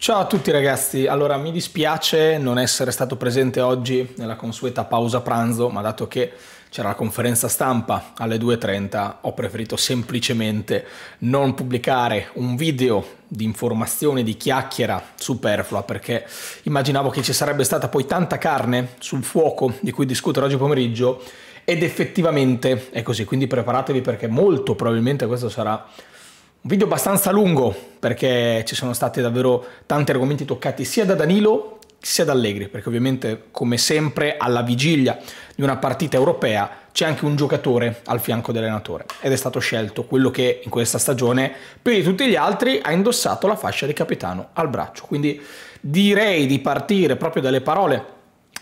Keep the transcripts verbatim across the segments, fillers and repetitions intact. Ciao a tutti ragazzi, allora mi dispiace non essere stato presente oggi nella consueta pausa pranzo, ma dato che c'era la conferenza stampa alle due e trenta ho preferito semplicemente non pubblicare un video di informazione, di chiacchiera superflua, perché immaginavo che ci sarebbe stata poi tanta carne sul fuoco di cui discutere oggi pomeriggio, ed effettivamente è così, quindi preparatevi perché molto probabilmente questo sarà un video abbastanza lungo, perché ci sono stati davvero tanti argomenti toccati sia da Danilo sia da Allegri, perché ovviamente come sempre alla vigilia di una partita europea c'è anche un giocatore al fianco dell'allenatore, ed è stato scelto quello che in questa stagione più di tutti gli altri ha indossato la fascia di capitano al braccio. Quindi direi di partire proprio dalle parole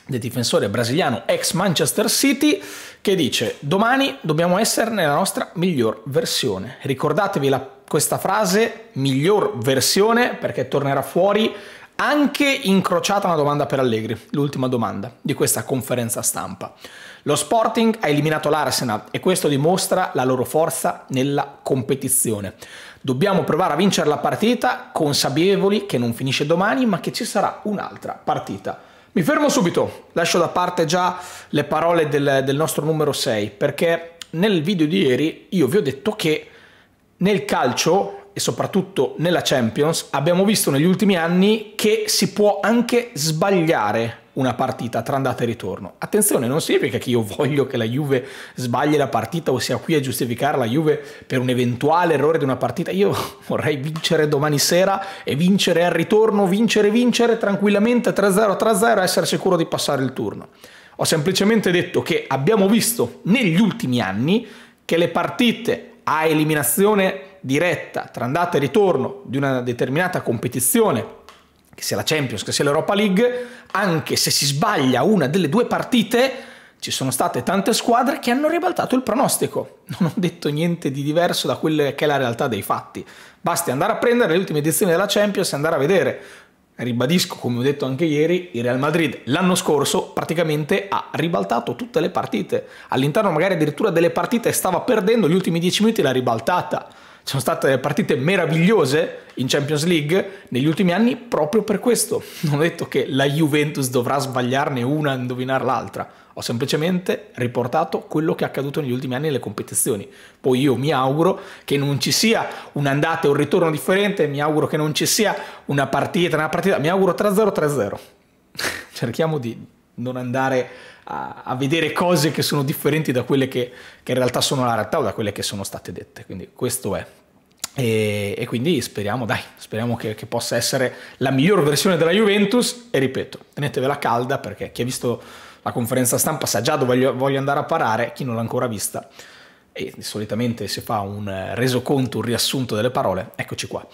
del difensore brasiliano ex Manchester City, che dice: domani dobbiamo essere nella nostra miglior versione. Ricordatevi la questa frase, miglior versione, perché tornerà fuori anche incrociata una domanda per Allegri, l'ultima domanda di questa conferenza stampa. Lo Sporting ha eliminato l'Arsenal e questo dimostra la loro forza nella competizione. Dobbiamo provare a vincere la partita, consapevoli che non finisce domani, ma che ci sarà un'altra partita. Mi fermo subito, lascio da parte già le parole del, del nostro numero sei, perché nel video di ieri io vi ho detto che nel calcio e soprattutto nella Champions abbiamo visto negli ultimi anni che si può anche sbagliare una partita tra andata e ritorno. Attenzione, non significa che io voglio che la Juve sbagli la partita o sia qui a giustificare la Juve per un eventuale errore di una partita. Io vorrei vincere domani sera e vincere al ritorno, vincere, vincere tranquillamente tre zero tre zero e essere sicuro di passare il turno. Ho semplicemente detto che abbiamo visto negli ultimi anni che le partite a eliminazione diretta tra andata e ritorno di una determinata competizione, che sia la Champions, che sia l'Europa League, anche se si sbaglia una delle due partite, ci sono state tante squadre che hanno ribaltato il pronostico. Non ho detto niente di diverso da quella che è la realtà dei fatti. Basti andare a prendere le ultime edizioni della Champions e andare a vedere. Ribadisco, come ho detto anche ieri, il Real Madrid l'anno scorso praticamente ha ribaltato tutte le partite. All'interno magari addirittura delle partite stava perdendo, gli ultimi dieci minuti l'ha ribaltata. Ci sono state partite meravigliose in Champions League negli ultimi anni proprio per questo. Non ho detto che la Juventus dovrà sbagliarne una e indovinare l'altra. Ho semplicemente riportato quello che è accaduto negli ultimi anni nelle competizioni. Poi io mi auguro che non ci sia un'andata e un ritorno differente, mi auguro che non ci sia una partita, una partita, mi auguro tre zero tre zero. Cerchiamo di non andare a, a vedere cose che sono differenti da quelle che, che in realtà sono la realtà o da quelle che sono state dette. Quindi questo è. E, e quindi speriamo, dai, speriamo che, che possa essere la miglior versione della Juventus. E ripeto, tenetevela calda, perché chi ha visto la conferenza stampa sa già dove voglio andare a parare, chi non l'ha ancora vista, e solitamente si fa un resoconto, un riassunto delle parole, eccoci qua.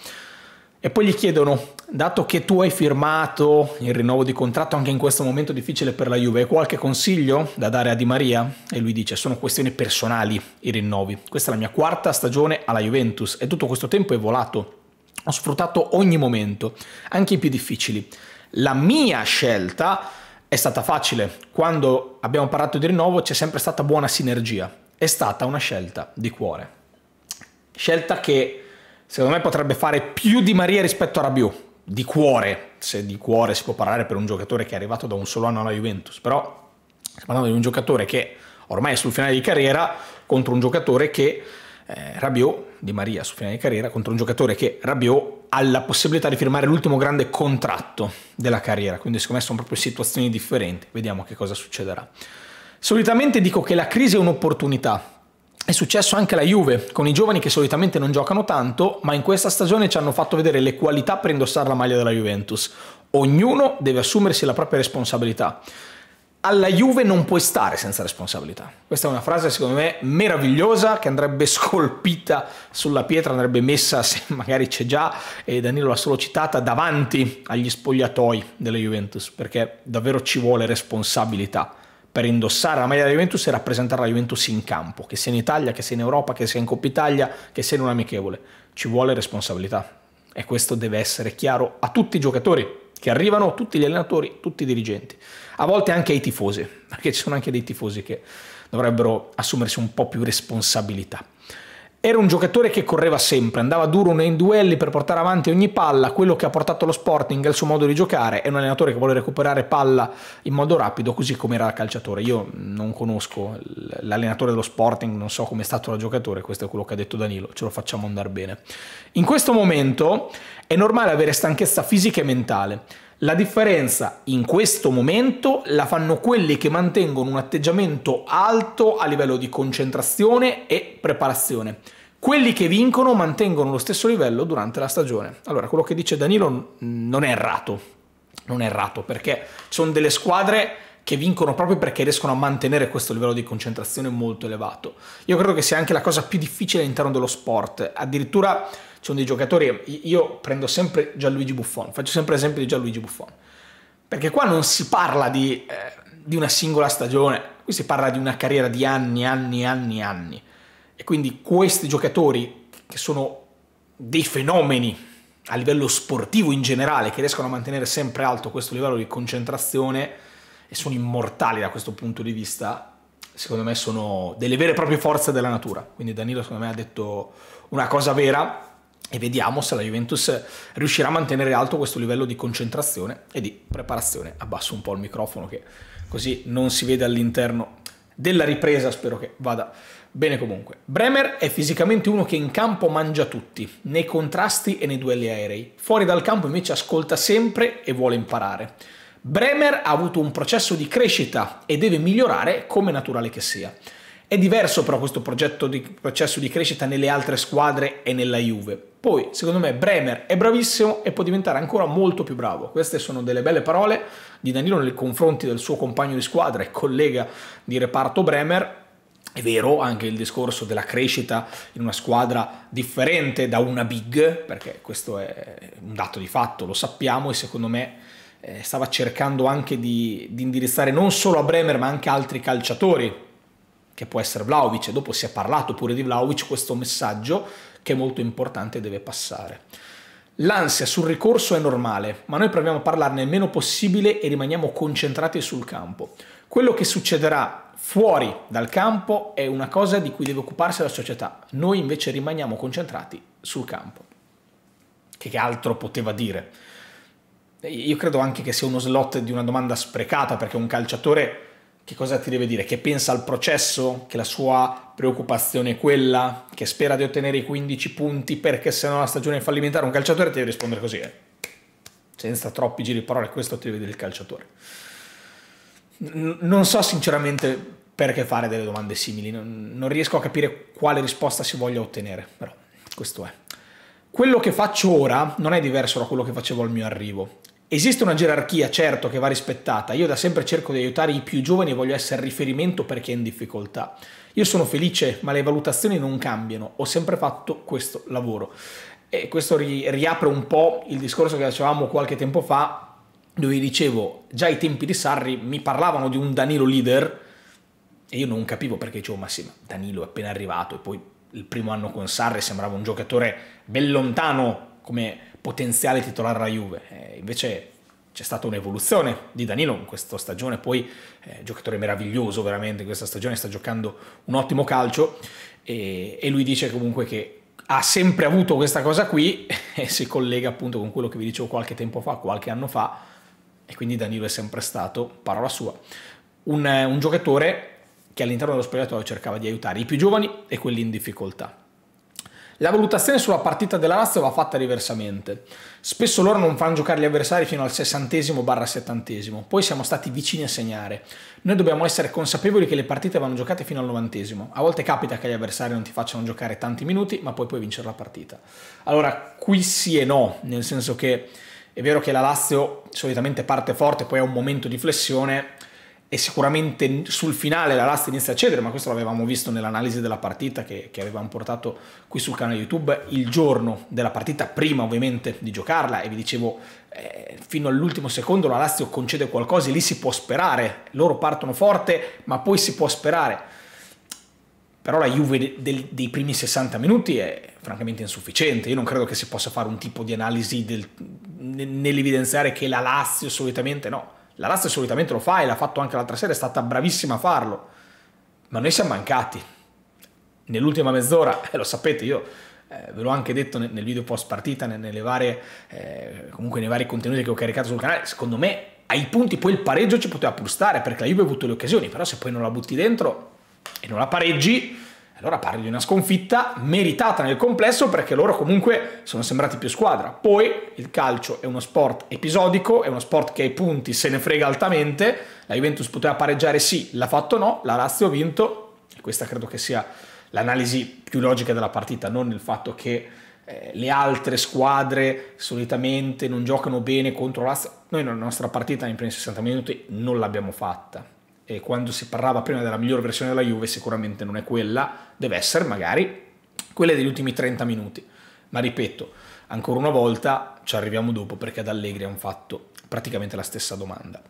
E poi gli chiedono: dato che tu hai firmato il rinnovo di contratto anche in questo momento difficile per la Juve, hai qualche consiglio da dare a Di Maria? E lui dice: sono questioni personali i rinnovi, questa è la mia quarta stagione alla Juventus e tutto questo tempo è volato, ho sfruttato ogni momento, anche i più difficili. La mia scelta è stata facile, quando abbiamo parlato di rinnovo c'è sempre stata buona sinergia, è stata una scelta di cuore. Scelta che secondo me potrebbe fare più Di Maria rispetto a Rabiot, di cuore, se di cuore si può parlare per un giocatore che è arrivato da un solo anno alla Juventus, però si parla di un giocatore che ormai è sul finale di carriera contro un giocatore che eh, Rabiot, Di Maria sul finale di carriera contro un giocatore che Rabiot ha la possibilità di firmare l'ultimo grande contratto della carriera, quindi secondo me sono proprio situazioni differenti, vediamo che cosa succederà. Solitamente dico che la crisi è un'opportunità, è successo anche alla Juve, con i giovani che solitamente non giocano tanto, ma in questa stagione ci hanno fatto vedere le qualità per indossare la maglia della Juventus. Ognuno deve assumersi la propria responsabilità. Alla Juve non puoi stare senza responsabilità. Questa è una frase secondo me meravigliosa, che andrebbe scolpita sulla pietra, andrebbe messa, se magari c'è già e Danilo l'ha solo citata, davanti agli spogliatoi della Juventus, perché davvero ci vuole responsabilità per indossare la maglia della Juventus e rappresentare la Juventus in campo, che sia in Italia, che sia in Europa, che sia in Coppa Italia, che sia in un amichevole. Ci vuole responsabilità e questo deve essere chiaro a tutti i giocatori che arrivano, tutti gli allenatori, tutti i dirigenti, a volte anche ai tifosi, perché ci sono anche dei tifosi che dovrebbero assumersi un po' più responsabilità. Era un giocatore che correva sempre, andava duro nei duelli per portare avanti ogni palla, quello che ha portato lo Sporting al suo modo di giocare. È un allenatore che vuole recuperare palla in modo rapido, così come era calciatore. Io non conosco l'allenatore dello Sporting, non so come è stato da giocatore, questo è quello che ha detto Danilo, ce lo facciamo andare bene. In questo momento è normale avere stanchezza fisica e mentale. La differenza in questo momento la fanno quelli che mantengono un atteggiamento alto a livello di concentrazione e preparazione. Quelli che vincono mantengono lo stesso livello durante la stagione. Allora, quello che dice Danilo non è errato, non è errato perché ci sono delle squadre che vincono proprio perché riescono a mantenere questo livello di concentrazione molto elevato. Io credo che sia anche la cosa più difficile all'interno dello sport. Addirittura ci sono dei giocatori, io prendo sempre Gianluigi Buffon, faccio sempre esempio di Gianluigi Buffon, perché qua non si parla di, eh, di una singola stagione, qui si parla di una carriera di anni, anni, anni, anni. E quindi questi giocatori, che sono dei fenomeni a livello sportivo in generale, che riescono a mantenere sempre alto questo livello di concentrazione, e sono immortali da questo punto di vista, secondo me sono delle vere e proprie forze della natura. Quindi Danilo secondo me ha detto una cosa vera e vediamo se la Juventus riuscirà a mantenere alto questo livello di concentrazione e di preparazione. Abbasso un po' il microfono che così non si vede all'interno della ripresa, spero che vada bene comunque. Bremer è fisicamente uno che in campo mangia tutti, nei contrasti e nei duelli aerei. Fuori dal campo invece ascolta sempre e vuole imparare. Bremer ha avuto un processo di crescita e deve migliorare, come naturale che sia. È diverso però questo progetto di processo di crescita nelle altre squadre e nella Juve. Poi, secondo me, Bremer è bravissimo e può diventare ancora molto più bravo. Queste sono delle belle parole di Danilo nei confronti del suo compagno di squadra e collega di reparto Bremer. È vero anche il discorso della crescita in una squadra differente da una big, perché questo è un dato di fatto, lo sappiamo, e secondo me stava cercando anche di, di indirizzare non solo a Bremer ma anche altri calciatori, che può essere Vlahovic, e dopo si è parlato pure di Vlahovic. Questo messaggio che è molto importante deve passare. L'ansia sul ricorso è normale, ma noi proviamo a parlarne il meno possibile e rimaniamo concentrati sul campo. Quello che succederà fuori dal campo è una cosa di cui deve occuparsi la società, noi invece rimaniamo concentrati sul campo. Che altro poteva dire? Io credo anche che sia uno slot di una domanda sprecata, perché un calciatore che cosa ti deve dire? Che pensa al processo, che la sua preoccupazione è quella, che spera di ottenere i quindici punti perché sennò la stagione è fallimentare. Un calciatore ti deve rispondere così, eh? Senza troppi giri di parole, questo ti deve dire il calciatore. Non so sinceramente perché fare delle domande simili, non riesco a capire quale risposta si voglia ottenere, però questo è. Quello che faccio ora non è diverso da quello che facevo al mio arrivo. Esiste una gerarchia, certo, che va rispettata. Io da sempre cerco di aiutare i più giovani e voglio essere riferimento per chi è in difficoltà. Io sono felice, ma le valutazioni non cambiano. Ho sempre fatto questo lavoro. E questo ri riapre un po' il discorso che facevamo qualche tempo fa, dove dicevo, già ai tempi di Sarri mi parlavano di un Danilo leader, e io non capivo perché dicevo, ma sì, ma Danilo è appena arrivato, e poi il primo anno con Sarri sembrava un giocatore ben lontano come potenziale titolare alla Juve. Eh, invece c'è stata un'evoluzione di Danilo in questa stagione, poi eh, giocatore meraviglioso veramente in questa stagione, sta giocando un ottimo calcio, e, e lui dice comunque che ha sempre avuto questa cosa qui e si collega appunto con quello che vi dicevo qualche tempo fa, qualche anno fa, e quindi Danilo è sempre stato, parola sua, un, un giocatore che all'interno dello spogliatoio cercava di aiutare i più giovani e quelli in difficoltà. La valutazione sulla partita della Lazio va fatta diversamente. Spesso loro non fanno giocare gli avversari fino al sessantesimo barra settantesimo, poi siamo stati vicini a segnare. Noi dobbiamo essere consapevoli che le partite vanno giocate fino al novantesimo. A volte capita che gli avversari non ti facciano giocare tanti minuti, ma poi puoi vincere la partita. Allora, qui sì e no, nel senso che è vero che la Lazio solitamente parte forte, poi ha un momento di flessione, e sicuramente sul finale la Lazio inizia a cedere, ma questo l'avevamo visto nell'analisi della partita che, che avevamo portato qui sul canale YouTube il giorno della partita, prima ovviamente di giocarla, e vi dicevo eh, fino all'ultimo secondo la Lazio concede qualcosa e lì si può sperare, loro partono forte ma poi si può sperare. Però la Juve del, dei primi sessanta minuti è francamente insufficiente. Io non credo che si possa fare un tipo di analisi del, nell'evidenziare che la Lazio solitamente no. La Lazio solitamente lo fa e l'ha fatto anche l'altra sera, è stata bravissima a farlo, ma noi siamo mancati. nell'ultima mezz'ora, eh, lo sapete, io eh, ve l'ho anche detto nel, nel video post partita, nel, nelle varie, eh, comunque nei vari contenuti che ho caricato sul canale, secondo me ai punti poi il pareggio ci poteva pur stare, perché la Juve ha avuto le occasioni, però se poi non la butti dentro e non la pareggi, allora parli di una sconfitta meritata nel complesso, perché loro comunque sono sembrati più squadra. Poi il calcio è uno sport episodico, è uno sport che ai punti se ne frega altamente, la Juventus poteva pareggiare sì, l'ha fatto no, la Lazio ha vinto, e questa credo che sia l'analisi più logica della partita, non il fatto che eh, le altre squadre solitamente non giocano bene contro la Lazio. Noi la nostra partita nei primi sessanta minuti non l'abbiamo fatta, e quando si parlava prima della miglior versione della Juve sicuramente non è quella, deve essere magari quella degli ultimi trenta minuti, ma ripeto, ancora una volta ci arriviamo dopo, perché ad Allegri hanno fatto praticamente la stessa domanda.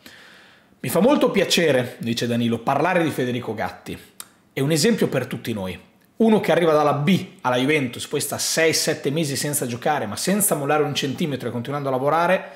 Mi fa molto piacere, dice Danilo, parlare di Federico Gatti, è un esempio per tutti noi, uno che arriva dalla B alla Juventus, poi sta sei sette mesi senza giocare, ma senza mollare un centimetro e continuando a lavorare,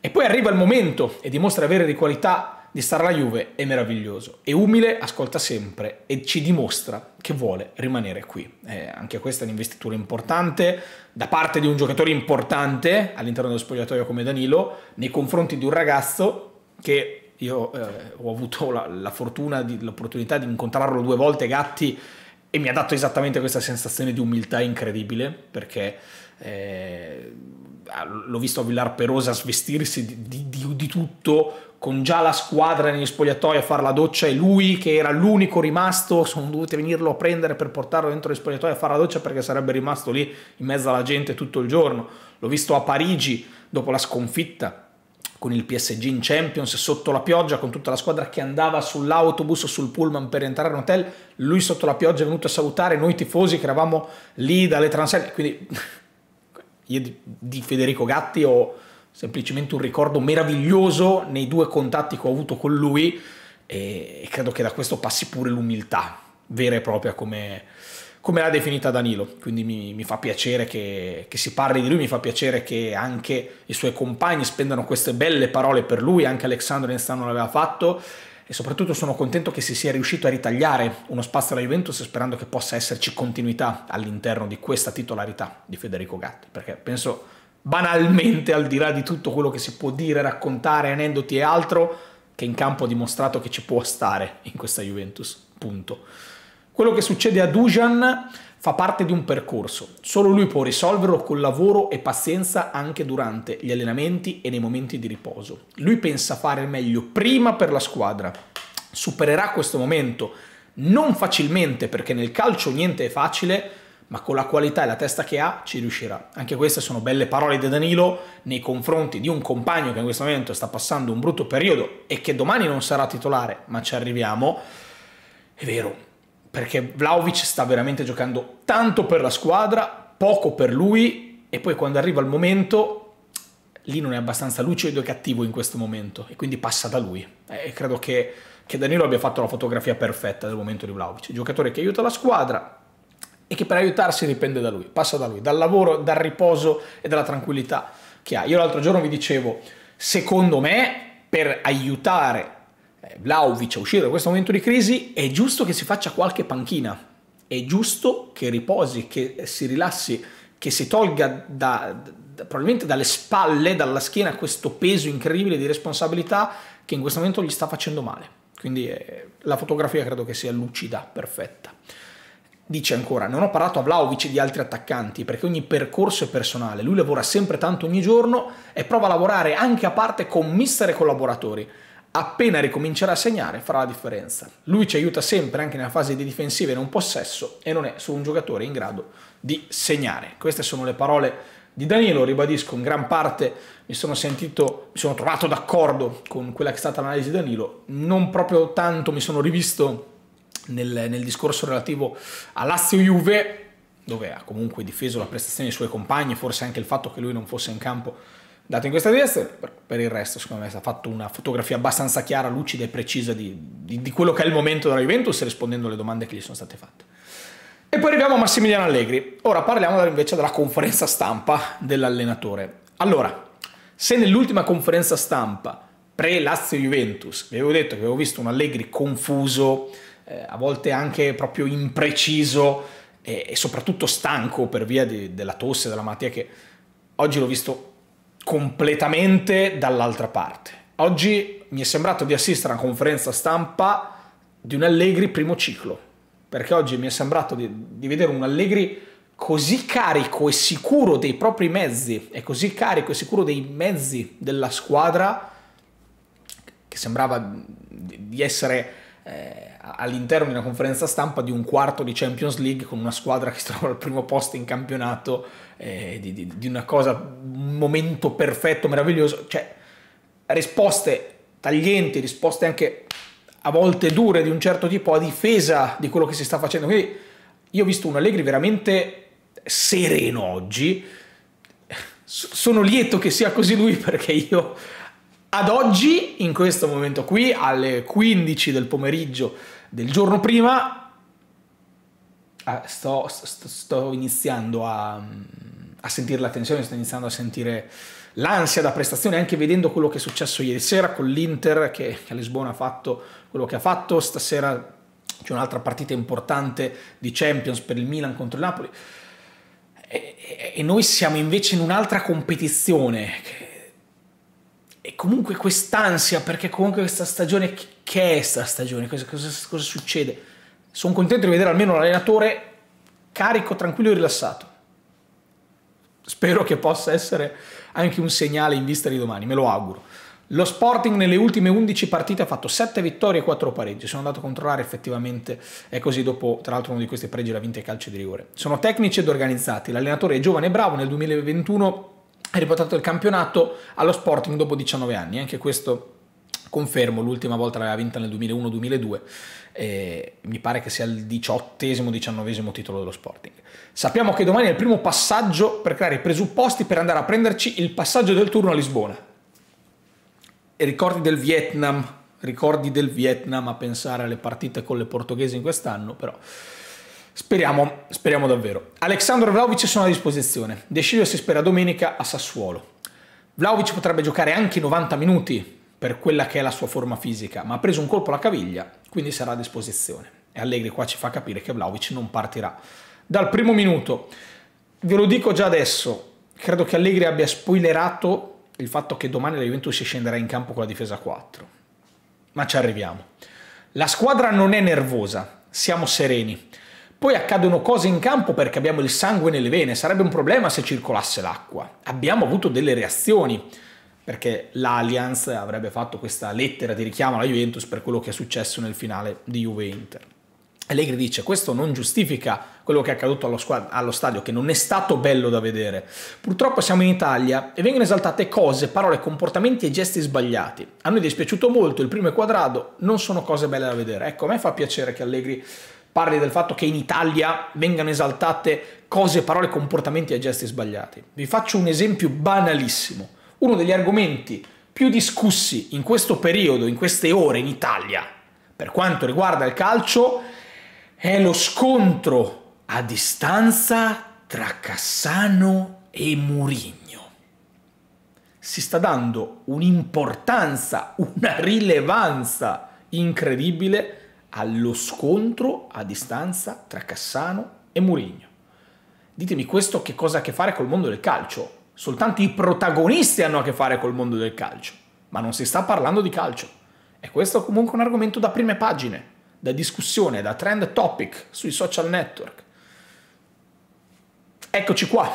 e poi arriva il momento e dimostra avere di qualità di stare alla Juve, è meraviglioso, è umile, ascolta sempre e ci dimostra che vuole rimanere qui. Eh, anche questa è un'investitura importante da parte di un giocatore importante all'interno dello spogliatoio come Danilo, nei confronti di un ragazzo che io eh, ho avuto la, la fortuna, l'opportunità di incontrarlo due volte, Gatti, e mi ha dato esattamente questa sensazione di umiltà incredibile, perché eh, l'ho visto a Villar Perosa svestirsi di, di, di, di tutto, con già la squadra negli spogliatoi a fare la doccia, e lui che era l'unico rimasto, sono dovuti venirlo a prendere per portarlo dentro gli spogliatoi a fare la doccia, perché sarebbe rimasto lì in mezzo alla gente tutto il giorno. L'ho visto a Parigi dopo la sconfitta con il P S G in Champions, sotto la pioggia, con tutta la squadra che andava sull'autobus o sul pullman per entrare in hotel, lui sotto la pioggia è venuto a salutare noi tifosi che eravamo lì dalle transenne. Quindi io di Federico Gatti ho semplicemente un ricordo meraviglioso nei due contatti che ho avuto con lui, e credo che da questo passi pure l'umiltà vera e propria, come, come l'ha definita Danilo. Quindi mi, mi fa piacere che, che si parli di lui, mi fa piacere che anche i suoi compagni spendano queste belle parole per lui, anche Alessandro Nestano l'aveva fatto, e soprattutto sono contento che si sia riuscito a ritagliare uno spazio alla Juventus, sperando che possa esserci continuità all'interno di questa titolarità di Federico Gatti, perché penso banalmente, al di là di tutto quello che si può dire, raccontare, aneddoti e altro, che in campo ha dimostrato che ci può stare in questa Juventus, punto. Quello che succede a Dujan fa parte di un percorso, solo lui può risolverlo con lavoro e pazienza anche durante gli allenamenti e nei momenti di riposo. Lui pensa fare il meglio prima per la squadra, supererà questo momento, non facilmente, perché nel calcio niente è facile, ma con la qualità e la testa che ha ci riuscirà. Anche queste sono belle parole di Danilo nei confronti di un compagno che in questo momento sta passando un brutto periodo e che domani non sarà titolare, ma ci arriviamo. È vero, perché Vlahovic sta veramente giocando tanto per la squadra, poco per lui, e poi quando arriva il momento, lì non è abbastanza lucido e cattivo in questo momento, e quindi passa da lui. E credo che, che Danilo abbia fatto la fotografia perfetta del momento di Vlahovic, giocatore che aiuta la squadra, e che per aiutarsi dipende da lui, passa da lui, dal lavoro, dal riposo e dalla tranquillità che ha. Io l'altro giorno vi dicevo, secondo me, per aiutare Vlahovic a uscire da questo momento di crisi, è giusto che si faccia qualche panchina, è giusto che riposi, che si rilassi, che si tolga da, da, probabilmente dalle spalle, dalla schiena, questo peso incredibile di responsabilità che in questo momento gli sta facendo male. Quindi eh, la fotografia credo che sia lucida, perfetta. Dice ancora, non ho parlato a Vlahovic di altri attaccanti, perché ogni percorso è personale, lui lavora sempre tanto ogni giorno e prova a lavorare anche a parte con mister e collaboratori. Appena ricomincerà a segnare farà la differenza. Lui ci aiuta sempre anche nella fase di difensiva e non possesso, e non è solo un giocatore in grado di segnare. Queste sono le parole di Danilo, ribadisco, in gran parte mi sono sentito, mi sono trovato d'accordo con quella che è stata l'analisi di Danilo, non proprio tanto mi sono rivisto Nel, nel discorso relativo a Lazio-Juve, dove ha comunque difeso la prestazione dei suoi compagni, forse anche il fatto che lui non fosse in campo dato in questa direzione. Per il resto secondo me ha fatto una fotografia abbastanza chiara, lucida e precisa di, di, di quello che è il momento della Juventus, rispondendo alle domande che gli sono state fatte. E poi arriviamo a Massimiliano Allegri. Ora parliamo invece della conferenza stampa dell'allenatore. Allora, se nell'ultima conferenza stampa pre-Lazio-Juventus vi avevo detto che avevo visto un Allegri confuso, eh, a volte anche proprio impreciso e, e soprattutto stanco per via di, della tosse, della malattia, che oggi l'ho visto completamente dall'altra parte. Oggi mi è sembrato di assistere a una conferenza stampa di un Allegri primo ciclo, perché oggi mi è sembrato di, di vedere un Allegri così carico e sicuro dei propri mezzi, e così carico e sicuro dei mezzi della squadra, che sembrava di essere eh, all'interno di una conferenza stampa di un quarto di Champions League con una squadra che si trova al primo posto in campionato, eh, di, di, di una cosa, un momento perfetto, meraviglioso. Cioè, risposte taglienti, risposte anche a volte dure di un certo tipo a difesa di quello che si sta facendo. Quindi io ho visto un Allegri veramente sereno oggi. Sono lieto che sia così lui, perché io... ad oggi, in questo momento qui, alle quindici del pomeriggio del giorno prima, sto, sto, sto iniziando a, a sentire la tensione, sto iniziando a sentire l'ansia da prestazione, anche vedendo quello che è successo ieri sera con l'Inter, che, che a Lisbona ha fatto quello che ha fatto. Stasera c'è un'altra partita importante di Champions per il Milan contro il Napoli. E, e, e noi siamo invece in un'altra competizione, che, e comunque quest'ansia, perché comunque questa stagione, che è questa stagione, cosa, cosa, cosa succede? Sono contento di vedere almeno l'allenatore carico, tranquillo e rilassato. Spero che possa essere anche un segnale in vista di domani, me lo auguro. Lo Sporting nelle ultime undici partite ha fatto sette vittorie e quattro pareggi. Sono andato a controllare, effettivamente è così. Dopo, tra l'altro, uno di questi pareggi l'ha vinto ai calci di rigore. Sono tecnici ed organizzati, l'allenatore è giovane e bravo. Nel duemilaventuno ha riportato il campionato allo Sporting dopo diciannove anni, anche questo confermo, l'ultima volta l'aveva vinta nel duemilauno duemiladue, eh, mi pare che sia il diciottesimo, diciannovesimo titolo dello Sporting. Sappiamo che domani è il primo passaggio per creare i presupposti per andare a prenderci il passaggio del turno a Lisbona. E ricordi del Vietnam, ricordi del Vietnam a pensare alle partite con le portoghesi in quest'anno, però... Speriamo, speriamo davvero. Aleksandro e Vlahovic sono a disposizione. De Sciglio si spera domenica a Sassuolo. Vlahovic potrebbe giocare anche novanta minuti per quella che è la sua forma fisica, ma ha preso un colpo alla caviglia, quindi sarà a disposizione. E Allegri qua ci fa capire che Vlahovic non partirà dal primo minuto. Ve lo dico già adesso, credo che Allegri abbia spoilerato il fatto che domani la Juventus si scenderà in campo con la difesa quattro. Ma ci arriviamo. La squadra non è nervosa, siamo sereni. Poi accadono cose in campo perché abbiamo il sangue nelle vene, sarebbe un problema se circolasse l'acqua. Abbiamo avuto delle reazioni, perché l'Allianz avrebbe fatto questa lettera di richiamo alla Juventus per quello che è successo nel finale di Juve-Inter. Allegri dice: questo non giustifica quello che è accaduto allo, allo stadio, che non è stato bello da vedere. Purtroppo siamo in Italia e vengono esaltate cose, parole, comportamenti e gesti sbagliati. A noi è dispiaciuto molto, il primo è quadrado, non sono cose belle da vedere. Ecco, a me fa piacere che Allegri... parli del fatto che in Italia vengano esaltate cose, parole, comportamenti e gesti sbagliati. Vi faccio un esempio banalissimo. Uno degli argomenti più discussi in questo periodo, in queste ore in Italia, per quanto riguarda il calcio, è lo scontro a distanza tra Cassano e Mourinho. Si sta dando un'importanza, una rilevanza incredibile allo scontro a distanza tra Cassano e Mourinho. Ditemi, questo che cosa ha a che fare col mondo del calcio? Soltanto i protagonisti hanno a che fare col mondo del calcio, ma non si sta parlando di calcio. E questo è comunque un argomento da prime pagine, da discussione, da trend topic sui social network. Eccoci qua.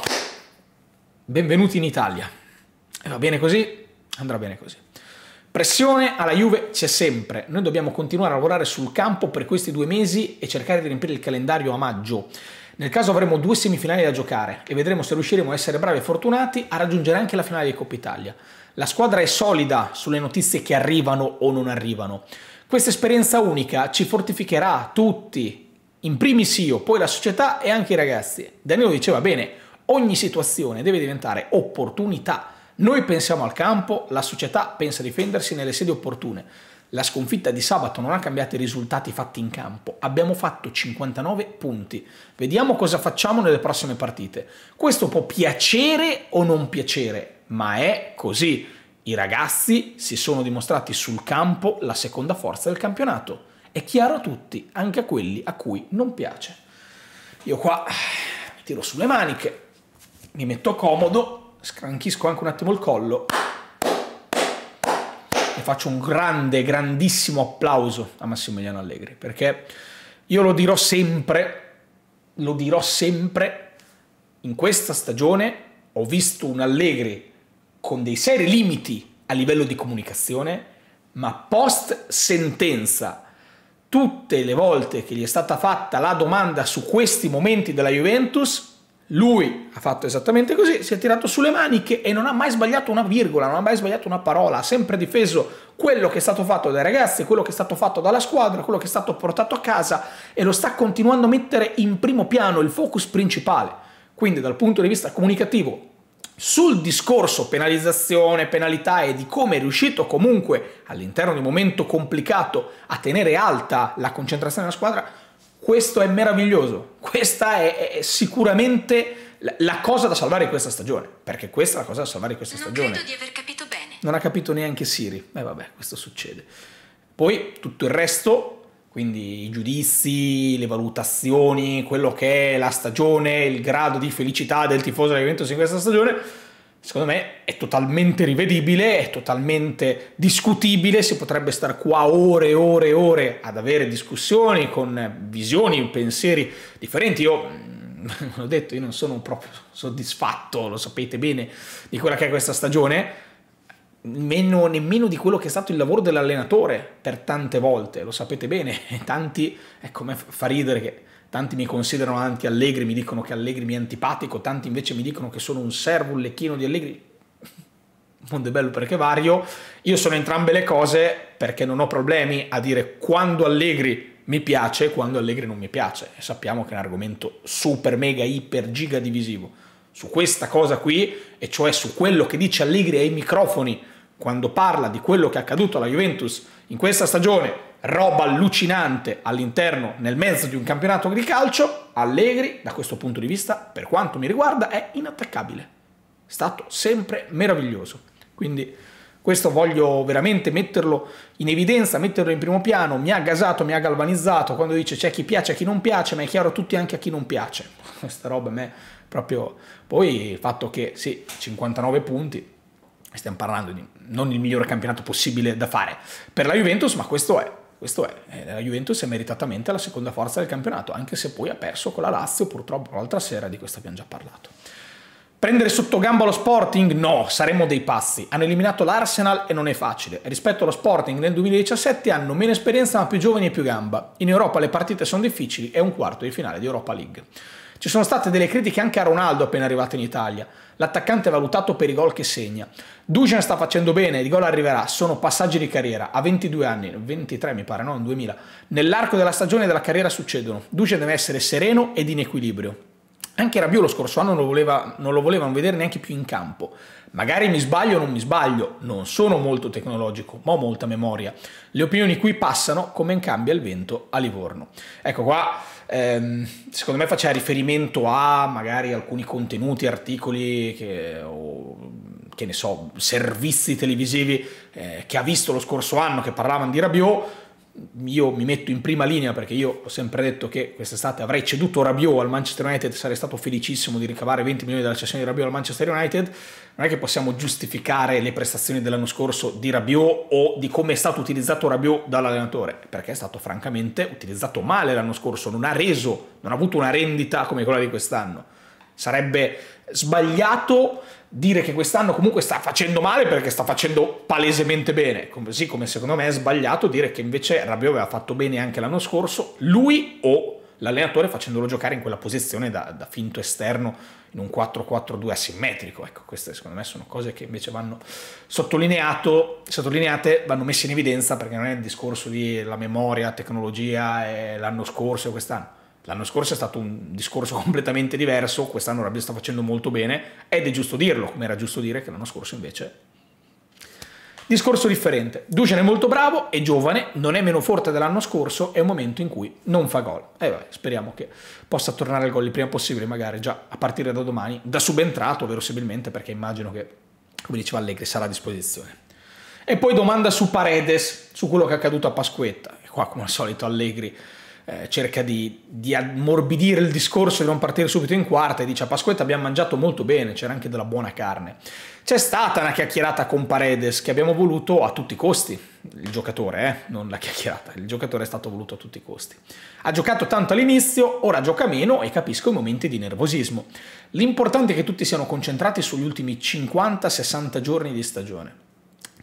Benvenuti in Italia. E va bene così? Andrà bene così. Pressione alla Juve c'è sempre, noi dobbiamo continuare a lavorare sul campo per questi due mesi e cercare di riempire il calendario a maggio. Nel caso avremo due semifinali da giocare e vedremo se riusciremo a essere bravi e fortunati a raggiungere anche la finale di Coppa Italia. La squadra è solida sulle notizie che arrivano o non arrivano. Questa esperienza unica ci fortificherà tutti, in primis io, poi la società e anche i ragazzi. Danilo diceva bene, ogni situazione deve diventare opportunità. Noi pensiamo al campo, la società pensa a difendersi nelle sedi opportune. La sconfitta di sabato non ha cambiato i risultati fatti in campo. Abbiamo fatto cinquantanove punti. Vediamo cosa facciamo nelle prossime partite. Questo può piacere o non piacere, ma è così. I ragazzi si sono dimostrati sul campo la seconda forza del campionato. è chiaro a tutti, anche a quelli a cui non piace. Io qua mi tiro sulle maniche, mi metto comodo, scranchisco anche un attimo il collo e faccio un grande, grandissimo applauso a Massimiliano Allegri, perché io lo dirò sempre, lo dirò sempre, in questa stagione ho visto un Allegri con dei seri limiti a livello di comunicazione, ma post sentenza, tutte le volte che gli è stata fatta la domanda su questi momenti della Juventus, lui ha fatto esattamente così, si è tirato sulle maniche e non ha mai sbagliato una virgola, non ha mai sbagliato una parola, ha sempre difeso quello che è stato fatto dai ragazzi, quello che è stato fatto dalla squadra, quello che è stato portato a casa, e lo sta continuando a mettere in primo piano, il focus principale. Quindi dal punto di vista comunicativo, sul discorso penalizzazione, penalità e di come è riuscito comunque all'interno di un momento complicato a tenere alta la concentrazione della squadra, questo è meraviglioso, questa è, è sicuramente la cosa da salvare in questa stagione, perché questa è la cosa da salvare in questa non stagione. Non credo di aver capito bene. Non ha capito neanche Siri, e eh, vabbè, questo succede. Poi tutto il resto, quindi i giudizi, le valutazioni, quello che è la stagione, il grado di felicità del tifoso della Juventus in questa stagione, secondo me è totalmente rivedibile, è totalmente discutibile, si potrebbe stare qua ore e ore e ore ad avere discussioni con visioni, pensieri differenti. Io, l'ho detto, io non sono proprio soddisfatto, lo sapete bene, di quella che è questa stagione, Meno, nemmeno di quello che è stato il lavoro dell'allenatore per tante volte, lo sapete bene, tanti, ecco, a me fa ridere che tanti mi considerano anti-Allegri, mi dicono che Allegri mi è antipatico, tanti invece mi dicono che sono un servo, un lecchino di Allegri, mondo è bello perché vario, io sono entrambe le cose perché non ho problemi a dire quando Allegri mi piace e quando Allegri non mi piace, e sappiamo che è un argomento super, mega, iper, giga divisivo, su questa cosa qui, e cioè su quello che dice Allegri ai microfoni quando parla di quello che è accaduto alla Juventus in questa stagione, roba allucinante all'interno, nel mezzo di un campionato di calcio, Allegri, da questo punto di vista, per quanto mi riguarda, è inattaccabile. È stato sempre meraviglioso. Quindi questo voglio veramente metterlo in evidenza, metterlo in primo piano. Mi ha gasato, mi ha galvanizzato quando dice c'è chi piace e chi non piace, ma è chiaro a tutti anche a chi non piace. Questa roba a me proprio... Poi il fatto che, sì, cinquantanove punti... stiamo parlando di non il miglior campionato possibile da fare per la Juventus, ma questo è, questo è, la Juventus è meritatamente la seconda forza del campionato, anche se poi ha perso con la Lazio, purtroppo l'altra sera, di questo abbiamo già parlato. Prendere sotto gamba lo Sporting? No, saremmo dei pazzi, hanno eliminato l'Arsenal e non è facile, rispetto allo Sporting nel duemiladiciassette hanno meno esperienza ma più giovani e più gamba, in Europa le partite sono difficili, è un quarto di finale di Europa League. Ci sono state delle critiche anche a Ronaldo appena arrivato in Italia, l'attaccante è valutato per i gol che segna. Dujan sta facendo bene, il gol arriverà, sono passaggi di carriera, a ventidue anni, ventitré mi pare, no, duemila, nell'arco della stagione e della carriera succedono, Dujan deve essere sereno ed in equilibrio. Anche Rabiot lo scorso anno non lo, voleva, non lo volevano vedere neanche più in campo. Magari mi sbaglio o non mi sbaglio, non sono molto tecnologico, ma ho molta memoria. Le opinioni qui passano come in cambia il vento a Livorno. Ecco qua, ehm, secondo me faceva riferimento a magari alcuni contenuti, articoli, che, o, che ne so, servizi televisivi eh, che ha visto lo scorso anno che parlavano di Rabiot. Io mi metto in prima linea perché io ho sempre detto che quest'estate avrei ceduto Rabiot al Manchester United, sarei stato felicissimo di ricavare venti milioni dalla cessione di Rabiot al Manchester United. Non è che possiamo giustificare le prestazioni dell'anno scorso di Rabiot o di come è stato utilizzato Rabiot dall'allenatore, perché è stato francamente utilizzato male l'anno scorso, non ha reso, non ha avuto una rendita come quella di quest'anno. Sarebbe sbagliato dire che quest'anno comunque sta facendo male perché sta facendo palesemente bene, così come secondo me è sbagliato dire che invece Rabiot aveva fatto bene anche l'anno scorso, lui o l'allenatore facendolo giocare in quella posizione da, da finto esterno in un quattro quattro due asimmetrico. Ecco, queste secondo me sono cose che invece vanno sottolineato, sottolineate, vanno messe in evidenza, perché non è il discorso di la memoria, tecnologia e l'anno scorso e quest'anno. L'anno scorso è stato un discorso completamente diverso, quest'anno Rabiot sta facendo molto bene ed è giusto dirlo, come era giusto dire che l'anno scorso invece... Discorso differente. Dujan è molto bravo, è giovane, non è meno forte dell'anno scorso, è un momento in cui non fa gol. E vabbè, speriamo che possa tornare al gol il prima possibile, magari già a partire da domani, da subentrato verosimilmente, perché immagino che, come diceva Allegri, sarà a disposizione. E poi domanda su Paredes, su quello che è accaduto a Pasquetta. qua come al solito Allegri eh, cerca di, di ammorbidire il discorso, di non partire subito in quarta, e dice a Pasquetta abbiamo mangiato molto bene, c'era anche della buona carne. C'è stata una chiacchierata con Paredes che abbiamo voluto a tutti i costi, il giocatore, eh, non la chiacchierata, il giocatore è stato voluto a tutti i costi. Ha giocato tanto all'inizio, ora gioca meno e capisco i momenti di nervosismo. L'importante è che tutti siano concentrati sugli ultimi cinquanta sessanta giorni di stagione.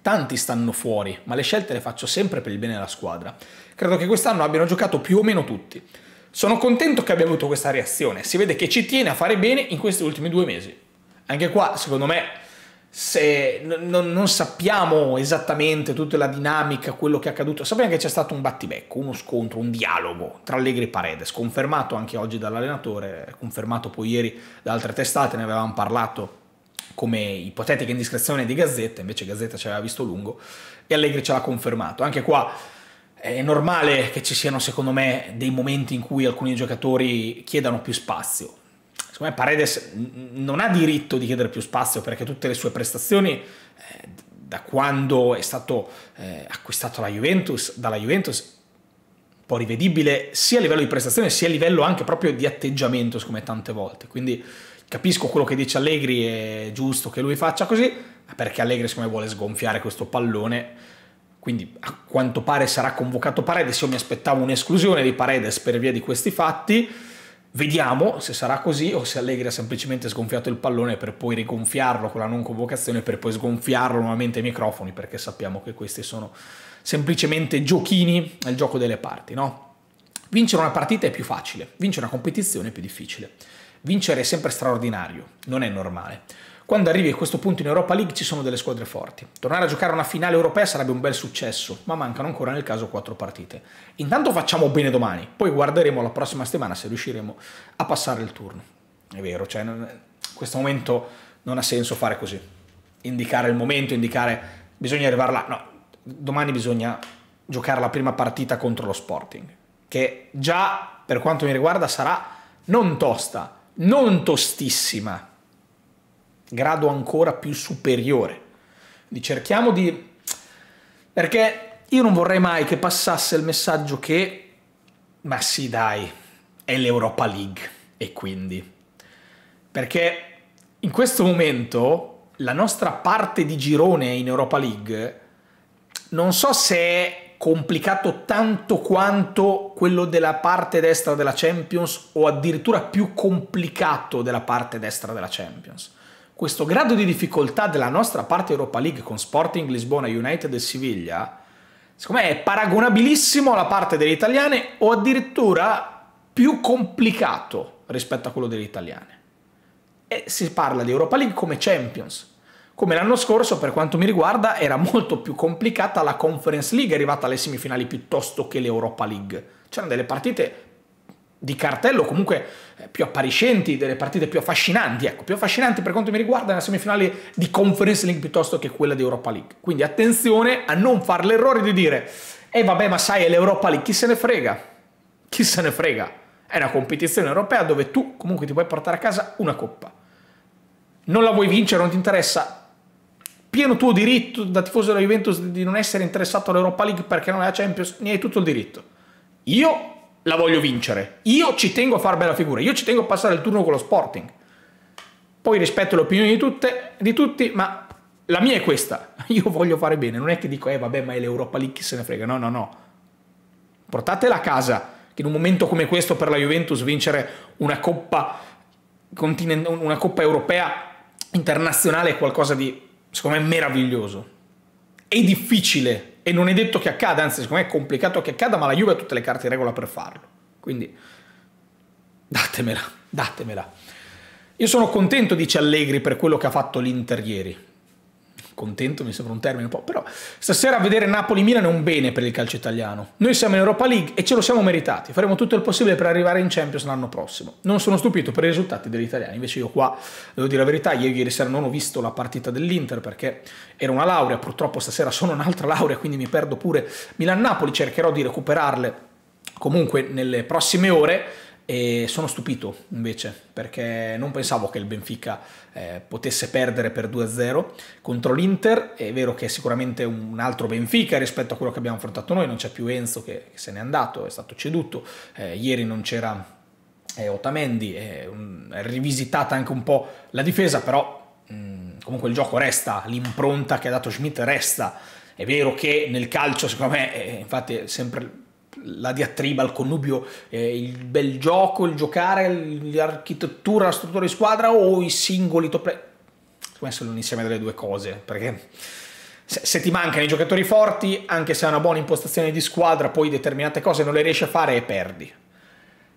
Tanti stanno fuori, ma le scelte le faccio sempre per il bene della squadra. Credo che quest'anno abbiano giocato più o meno tutti. Sono contento che abbia avuto questa reazione, si vede che ci tiene a fare bene in questi ultimi due mesi. Anche qua, secondo me, se non sappiamo esattamente tutta la dinamica, quello che è accaduto, sappiamo che c'è stato un battibecco, uno scontro, un dialogo tra Allegri e Paredes, confermato anche oggi dall'allenatore, confermato poi ieri da altre testate, ne avevamo parlato come ipotetica indiscrezione di Gazzetta, invece Gazzetta ci aveva visto lungo e Allegri ce l'ha confermato. Anche qua è normale che ci siano, secondo me, dei momenti in cui alcuni giocatori chiedano più spazio. Secondo me Paredes non ha diritto di chiedere più spazio, perché tutte le sue prestazioni eh, da quando è stato eh, acquistato alla Juventus, dalla Juventus, un po' rivedibile sia a livello di prestazione sia a livello anche proprio di atteggiamento, come tante volte. Quindi capisco quello che dice Allegri, è giusto che lui faccia così, perché Allegri secondo me vuole sgonfiare questo pallone, quindi a quanto pare sarà convocato Paredes. Io mi aspettavo un'esclusione di Paredes per via di questi fatti, vediamo se sarà così o se Allegri ha semplicemente sgonfiato il pallone per poi rigonfiarlo con la non convocazione, per poi sgonfiarlo nuovamente ai microfoni, perché sappiamo che questi sono semplicemente giochini nel gioco delle parti, no? Vincere una partita è più facile, vincere una competizione è più difficile. Vincere è sempre straordinario, non è normale. Quando arrivi a questo punto in Europa League ci sono delle squadre forti. Tornare a giocare una finale europea sarebbe un bel successo, ma mancano ancora nel caso quattro partite. Intanto facciamo bene domani, poi guarderemo la prossima settimana se riusciremo a passare il turno. È vero, cioè, non, in questo momento non ha senso fare così. Indicare il momento, indicare bisogna arrivare là. No, domani bisogna giocare la prima partita contro lo Sporting, che già per quanto mi riguarda sarà non tosta, non tostissima, grado ancora più superiore. Quindi cerchiamo di... perché io non vorrei mai che passasse il messaggio che ma sì dai, è l'Europa League e quindi... perché in questo momento la nostra parte di girone in Europa League non so se è complicato tanto quanto quello della parte destra della Champions, o addirittura più complicato della parte destra della Champions. Questo grado di difficoltà della nostra parte Europa League con Sporting Lisbona, United e Siviglia, secondo me è paragonabilissimo alla parte delle italiane, o addirittura più complicato rispetto a quello delle italiane. E si parla di Europa League come Champions. Come l'anno scorso, per quanto mi riguarda, era molto più complicata la Conference League, arrivata alle semifinali, piuttosto che l'Europa League. C'erano delle partite di cartello comunque più appariscenti, delle partite più affascinanti, ecco, più affascinanti per quanto mi riguarda nella semifinale di Conference League piuttosto che quella di Europa League. Quindi attenzione a non fare l'errore di dire «Eh vabbè, ma sai, è l'Europa League, chi se ne frega? Chi se ne frega? È una competizione europea dove tu comunque ti puoi portare a casa una coppa. Non la vuoi vincere, non ti interessa». Pieno tuo diritto da tifoso della Juventus di non essere interessato all'Europa League perché non è la Champions, ne hai tutto il diritto. Io la voglio vincere, io ci tengo a far bella figura, io ci tengo a passare il turno con lo Sporting. Poi rispetto le opinioni di, tutte, di tutti, ma la mia è questa, io voglio fare bene, non è che dico eh vabbè ma è l'Europa League, chi se ne frega, no no no. Portatela a casa, che in un momento come questo per la Juventus vincere una coppa, una coppa europea internazionale è qualcosa di... secondo me è meraviglioso, è difficile e non è detto che accada, anzi secondo me è complicato che accada, ma la Juve ha tutte le carte in regola per farlo, quindi datemela, datemela. Io sono contento, dice Allegri, per quello che ha fatto l'Inter ieri. Contento mi sembra un termine un po', però stasera vedere Napoli-Milan è un bene per il calcio italiano. Noi siamo in Europa League e ce lo siamo meritati, faremo tutto il possibile per arrivare in Champions l'anno prossimo. Non sono stupito per i risultati degli italiani, invece io qua, devo dire la verità, io ieri sera non ho visto la partita dell'Inter perché era una laurea, purtroppo stasera sono un'altra laurea, quindi mi perdo pure Milan-Napoli, cercherò di recuperarle comunque nelle prossime ore. e sono stupito invece perché non pensavo che il Benfica eh, potesse perdere per due a zero contro l'Inter. È vero che è sicuramente un altro Benfica rispetto a quello che abbiamo affrontato noi, non c'è più Enzo che se n'è andato, è stato ceduto, eh, ieri non c'era eh, Otamendi, è, un, è rivisitata anche un po' la difesa, però mh, comunque il gioco resta, l'impronta che ha dato Schmidt resta. È vero che nel calcio secondo me eh, infatti sempre la diatriba, il connubio, eh, il bel gioco, il giocare, l'architettura, la struttura di squadra o i singoli top player. Secondo me sono un insieme delle due cose, perché se, se ti mancano i giocatori forti, anche se hai una buona impostazione di squadra, poi determinate cose non le riesci a fare e perdi.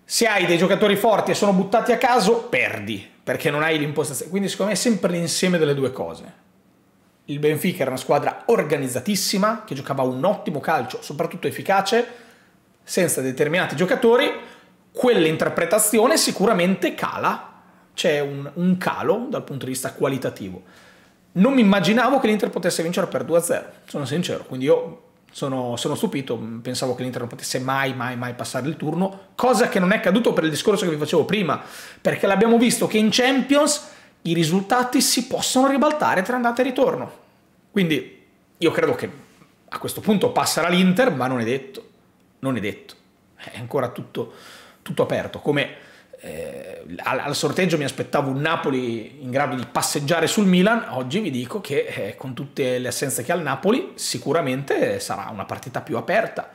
Se hai dei giocatori forti e sono buttati a caso, perdi, perché non hai l'impostazione. Quindi secondo me è sempre l'insieme delle due cose. Il Benfica era una squadra organizzatissima, che giocava un ottimo calcio, soprattutto efficace. Senza determinati giocatori, quell'interpretazione sicuramente cala, c'è un, un calo dal punto di vista qualitativo. Non mi immaginavo che l'Inter potesse vincere per due a zero, sono sincero, quindi io sono, sono stupito, pensavo che l'Inter non potesse mai, mai, mai passare il turno, cosa che non è accaduto per il discorso che vi facevo prima, perché l'abbiamo visto che in Champions i risultati si possono ribaltare tra andata e ritorno. Quindi io credo che a questo punto passerà l'Inter, ma non è detto. Non è detto, è ancora tutto, tutto aperto, come eh, al, al sorteggio mi aspettavo un Napoli in grado di passeggiare sul Milan, oggi vi dico che eh, con tutte le assenze che ha il Napoli sicuramente sarà una partita più aperta,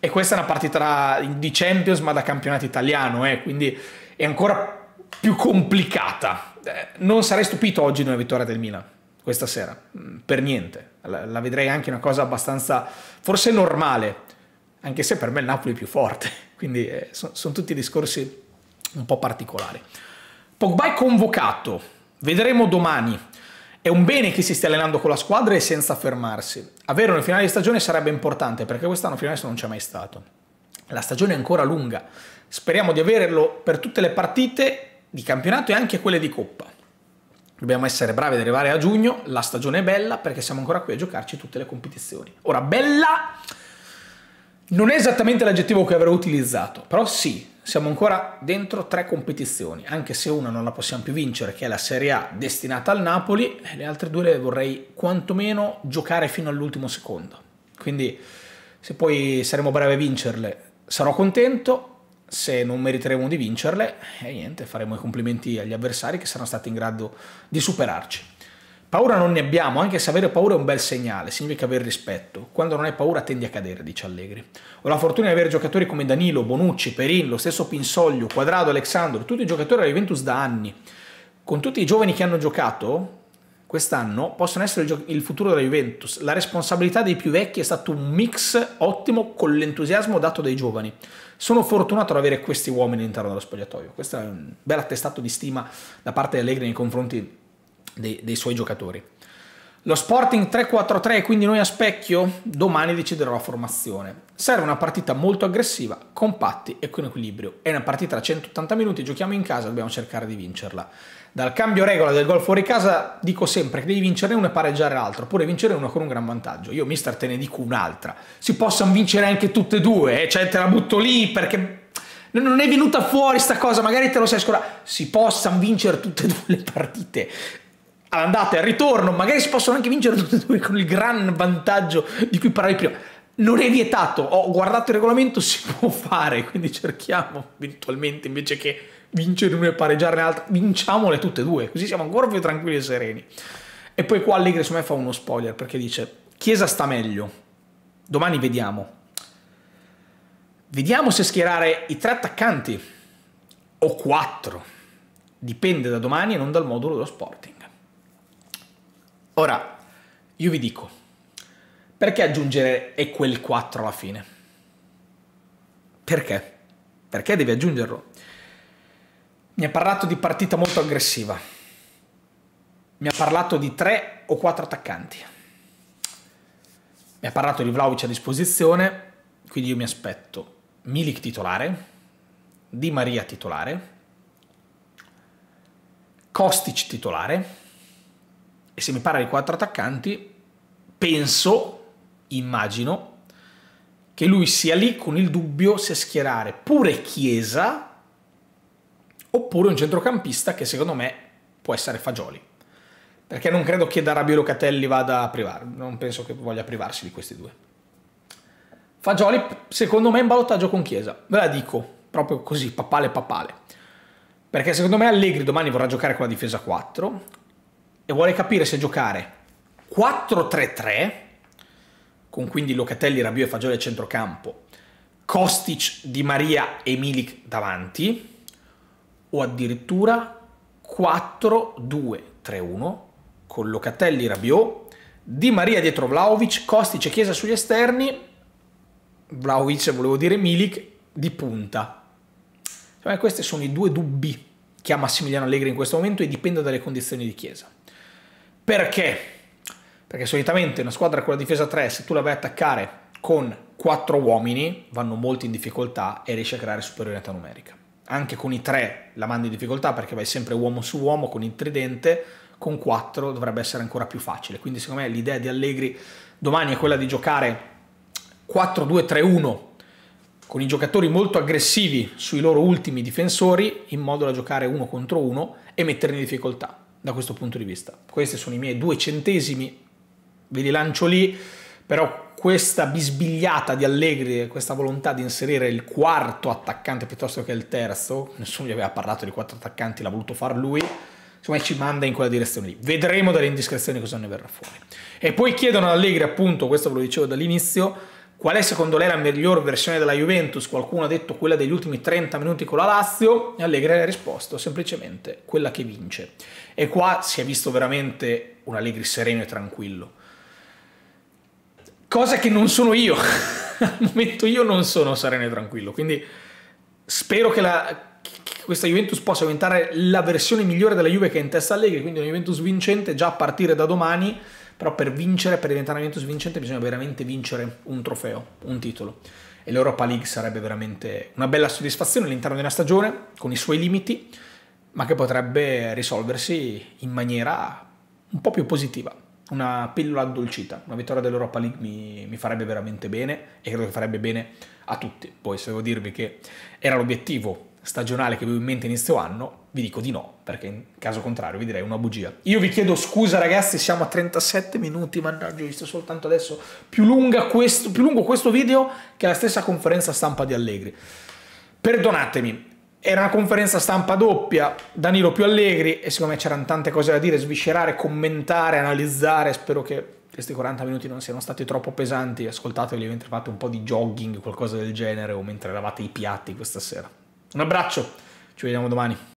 e questa è una partita di Champions ma da campionato italiano, eh, quindi è ancora più complicata. Eh, non sarei stupito oggi di una vittoria del Milan questa sera, per niente, la, la vedrei anche una cosa abbastanza forse normale, anche se per me il Napoli è più forte, quindi eh, sono son tutti discorsi un po' particolari. Pogba è convocato, vedremo domani. È un bene che si stia allenando con la squadra e senza fermarsi. Averlo nel finale di stagione sarebbe importante, perché quest'anno fino adesso non c'è mai stato. La stagione è ancora lunga, speriamo di averlo per tutte le partite di campionato e anche quelle di Coppa. Dobbiamo essere bravi ad arrivare a giugno, la stagione è bella perché siamo ancora qui a giocarci tutte le competizioni. Ora, bella... non è esattamente l'aggettivo che avrei utilizzato, però sì, siamo ancora dentro tre competizioni, anche se una non la possiamo più vincere, che è la Serie A destinata al Napoli, le altre due le vorrei quantomeno giocare fino all'ultimo secondo. Quindi se poi saremo bravi a vincerle sarò contento, se non meriteremo di vincerle, e eh, niente, faremo i complimenti agli avversari che saranno stati in grado di superarci. Paura non ne abbiamo, anche se avere paura è un bel segnale, significa aver rispetto. Quando non hai paura tendi a cadere, dice Allegri. Ho la fortuna di avere giocatori come Danilo, Bonucci, Perin, lo stesso Pinsoglio, Quadrado, Alexandro, tutti i giocatori della Juventus da anni. Con tutti i giovani che hanno giocato quest'anno possono essere il, il futuro della Juventus. La responsabilità dei più vecchi è stato un mix ottimo con l'entusiasmo dato dai giovani. Sono fortunato ad avere questi uomini all'interno dello spogliatoio. Questo è un bel attestato di stima da parte di Allegri nei confronti Dei, dei suoi giocatori. Lo Sporting tre quattro tre, quindi noi a specchio, domani deciderò la formazione. Serve una partita molto aggressiva, compatti e con equilibrio. È una partita da centottanta minuti, giochiamo in casa, dobbiamo cercare di vincerla. Dal cambio regola del gol fuori casa dico sempre che devi vincere uno e pareggiare l'altro, oppure vincere uno con un gran vantaggio. Io mister te ne dico un'altra, si possono vincere anche tutte e due, eh? Cioè te la butto lì perché non è venuta fuori sta cosa, magari te lo sei scordato. Si possono vincere tutte e due le partite. All'andata e al ritorno, magari si possono anche vincere tutti e due con il gran vantaggio di cui parlavi prima. Non è vietato, ho guardato il regolamento, si può fare, quindi cerchiamo eventualmente, invece che vincere una e pareggiare l'altra, vinciamole tutte e due, così siamo ancora più tranquilli e sereni. E poi qua Allegri su me fa uno spoiler, perché dice Chiesa sta meglio, domani vediamo. Vediamo se schierare i tre attaccanti o quattro, dipende da domani e non dal modulo dello Sporting. Ora, io vi dico, perché aggiungere e quel quattro alla fine? Perché? Perché devi aggiungerlo? Mi ha parlato di partita molto aggressiva, mi ha parlato di tre o quattro attaccanti, mi ha parlato di Vlahovic a disposizione, quindi io mi aspetto Milik titolare, Di Maria titolare, Kostic titolare, e se mi parla di quattro attaccanti, penso, immagino, che lui sia lì con il dubbio se schierare pure Chiesa oppure un centrocampista che secondo me può essere Fagioli, perché non credo che da Rabiot e Locatelli vada a privare, non penso che voglia privarsi di questi due. Fagioli secondo me in ballottaggio con Chiesa, ve la dico proprio così, papale papale, perché secondo me Allegri domani vorrà giocare con la difesa quattro e vuole capire se giocare quattro tre tre con quindi Locatelli, Rabiot e Fagioli a centrocampo, Kostic, Di Maria e Milik davanti, o addirittura quattro due tre uno con Locatelli, Rabiot, Di Maria dietro Vlahovic, Kostic e Chiesa sugli esterni, Vlahovic volevo dire Milik di punta. Cioè, questi sono i due dubbi che ha Massimiliano Allegri in questo momento e dipende dalle condizioni di Chiesa. Perché? Perché solitamente una squadra con la difesa tre, se tu la vai a attaccare con quattro uomini, vanno molto in difficoltà e riesci a creare superiorità numerica. Anche con i tre la mandi in difficoltà perché vai sempre uomo su uomo con il tridente, con quattro dovrebbe essere ancora più facile. Quindi secondo me l'idea di Allegri domani è quella di giocare quattro due tre uno con i giocatori molto aggressivi sui loro ultimi difensori, in modo da giocare uno contro uno e mettere in difficoltà da questo punto di vista. Questi sono i miei due centesimi, ve li lancio lì, però questa bisbigliata di Allegri, questa volontà di inserire il quarto attaccante piuttosto che il terzo, nessuno gli aveva parlato di quattro attaccanti, l'ha voluto far lui, insomma ci manda in quella direzione lì. Vedremo dalle indiscrezioni cosa ne verrà fuori. E poi chiedono ad Allegri, appunto, questo ve lo dicevo dall'inizio, qual è secondo lei la miglior versione della Juventus? Qualcuno ha detto quella degli ultimi trenta minuti con la Lazio, e Allegri ha risposto semplicemente quella che vince. E qua si è visto veramente un Allegri sereno e tranquillo. Cosa che non sono io, al momento io non sono sereno e tranquillo, quindi spero che, la, che questa Juventus possa diventare la versione migliore della Juve che è in testa Allegri, quindi una Juventus vincente già a partire da domani, però per vincere, per diventare una Juventus vincente bisogna veramente vincere un trofeo, un titolo, e l'Europa League sarebbe veramente una bella soddisfazione all'interno di una stagione, con i suoi limiti, ma che potrebbe risolversi in maniera un po' più positiva. Una pillola addolcita, una vittoria dell'Europa League mi, mi farebbe veramente bene e credo che farebbe bene a tutti. Poi se devo dirvi che era l'obiettivo stagionale che avevo in mente inizio anno, vi dico di no, perché in caso contrario vi direi una bugia. Io vi chiedo scusa ragazzi, siamo a trentasette minuti, mannaggia, ho visto soltanto adesso più, lunga questo, più lungo questo video che la stessa conferenza stampa di Allegri. Perdonatemi. Era una conferenza stampa doppia, Danilo più Allegri, e secondo me c'erano tante cose da dire, sviscerare, commentare, analizzare. Spero che questi quaranta minuti non siano stati troppo pesanti. Ascoltateli mentre fate un po' di jogging, qualcosa del genere, o mentre lavate i piatti questa sera. Un abbraccio, ci vediamo domani.